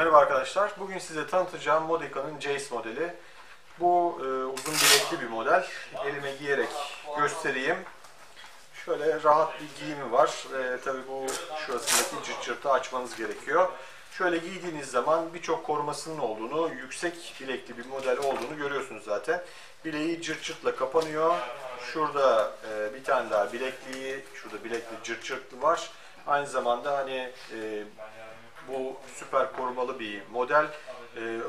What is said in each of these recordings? Merhaba arkadaşlar. Bugün size tanıtacağım Modeka'nın Jayce modeli. Bu uzun bilekli bir model. Elime giyerek göstereyim. Şöyle rahat bir giyimi var. Tabii bu şurasındaki cırtcırtı açmanız gerekiyor. Şöyle giydiğiniz zaman birçok korumasının olduğunu, yüksek bilekli bir model olduğunu görüyorsunuz zaten. Bileği cırtcırtla kapanıyor. Şurada bir tane daha bilekliği, şurada bilekli cırtcırtlı var. Aynı zamanda hani bu süper korumalı bir model.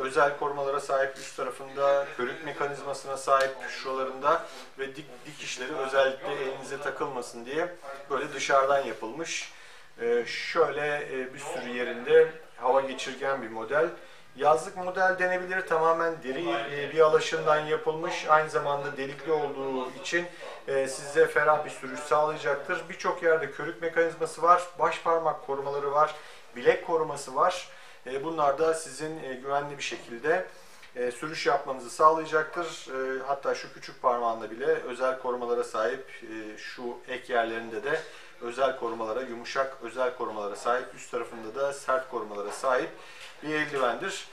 Özel korumalara sahip, üst tarafında körük mekanizmasına sahip, şuralarında ve dikişleri özellikle elinize takılmasın diye böyle dışarıdan yapılmış. Şöyle bir sürü yerinde hava geçirgen bir model. Yazlık model denebilir. Tamamen deri bir alaşımdan yapılmış. Aynı zamanda delikli olduğu için size ferah bir sürüş sağlayacaktır. Birçok yerde körük mekanizması var. Baş parmak korumaları var. Bilek koruması var. Bunlar da sizin güvenli bir şekilde sürüş yapmanızı sağlayacaktır. Hatta şu küçük parmağında bile özel korumalara sahip, şu ek yerlerinde de özel korumalara, yumuşak özel korumalara sahip, üst tarafında da sert korumalara sahip bir eldivendir.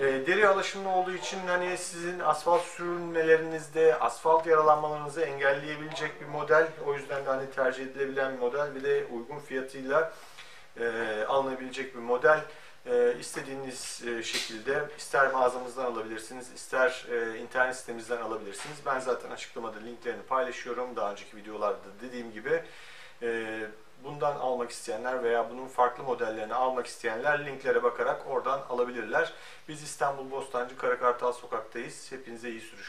Deri alaşımlı olduğu için hani sizin asfalt sürünmelerinizde asfalt yaralanmalarınızı engelleyebilecek bir model. O yüzden de hani tercih edilebilen bir model, bir de uygun fiyatıyla alınabilecek bir model. İstediğiniz şekilde ister mağazamızdan alabilirsiniz, ister internet sitemizden alabilirsiniz. Ben zaten açıklamada linklerini paylaşıyorum. Daha önceki videolarda dediğim gibi bundan almak isteyenler veya bunun farklı modellerini almak isteyenler linklere bakarak oradan alabilirler. Biz İstanbul Bostancı Karakartal sokaktayız. Hepinize iyi sürüş.